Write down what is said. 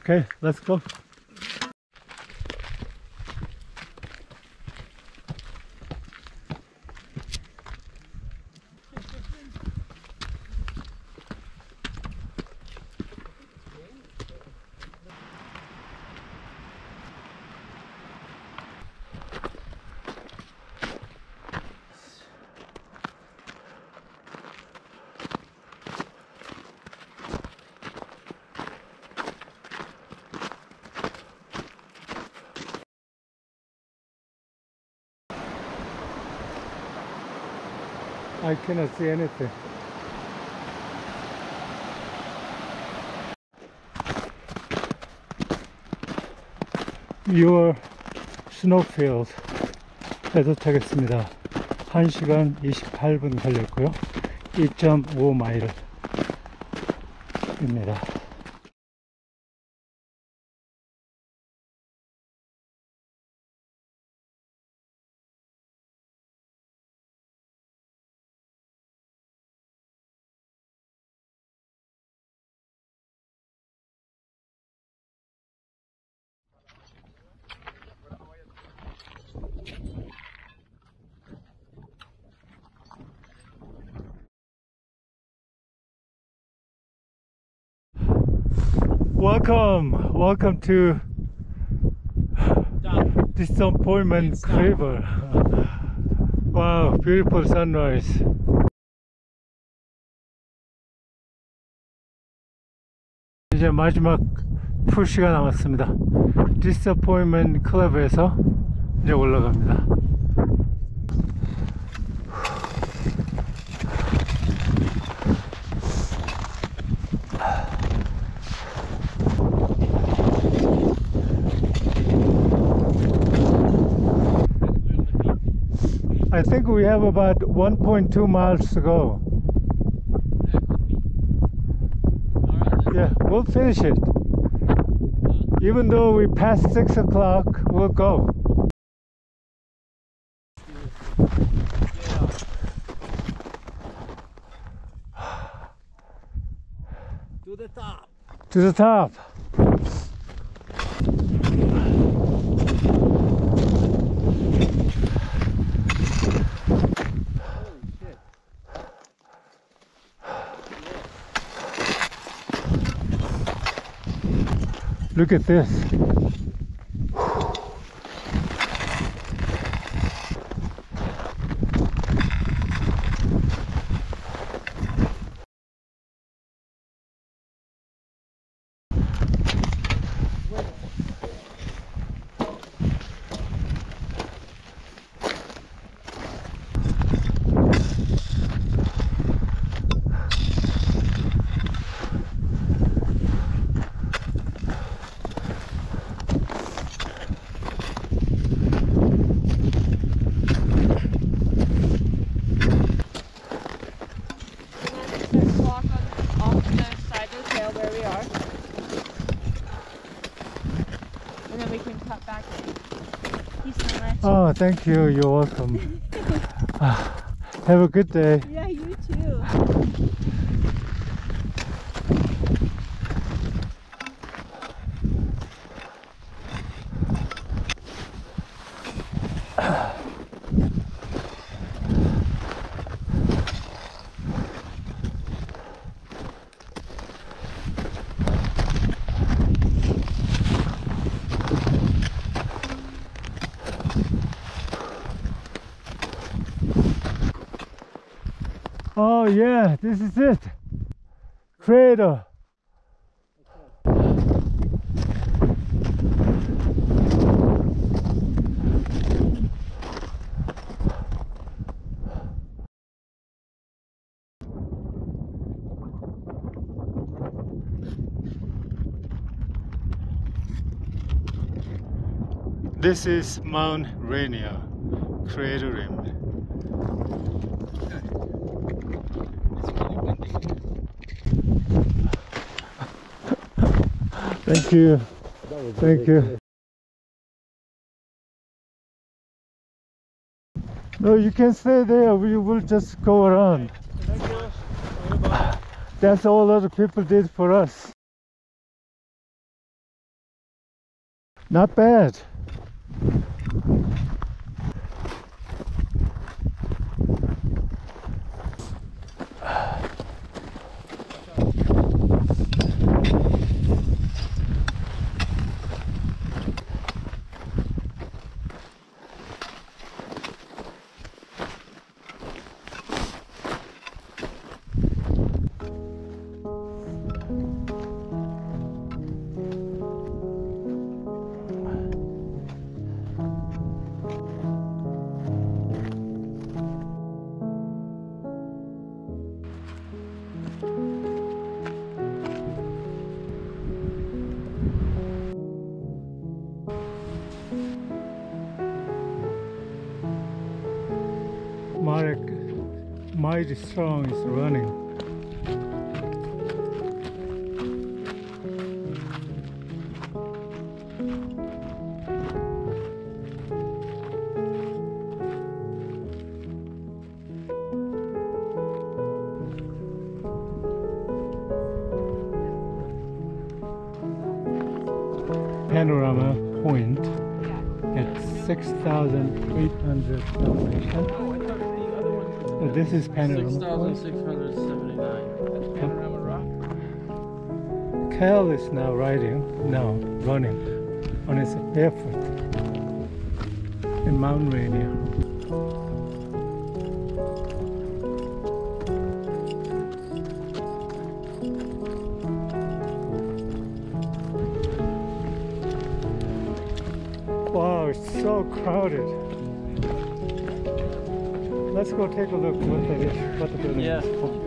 Okay, let's go. I cannot see anything. Your snowfield 도착했습니다. 1시간 28분 걸렸고요. 2.5마일입니다. Welcome to Disappointment Cleaver. Wow, beautiful sunrise. 이제 마지막 풀씨가 남았습니다. Disappointment Cleaver에서 이제 올라갑니다. I think we have about 1.2 miles to go. Yeah, we'll finish it. Even though we passed 6 o'clock, we'll go. To the top. To the top. Look at this. Oh, thank you. You're welcome. Have a good day. Yeah, you too. Oh yeah, this is it. Crater. This is Mount Rainier, Crater Rim. Thank you. Thank you. No, you can stay there. We will just go around. That's all other people did for us. Not bad. My song is running. Panorama Point at 6,800 elevation. This is Panorama 6,679. Panorama Rock. Cal is now running on his barefoot in Mount Rainier. Wow, it's so crowded. Let's go take a look what the building is.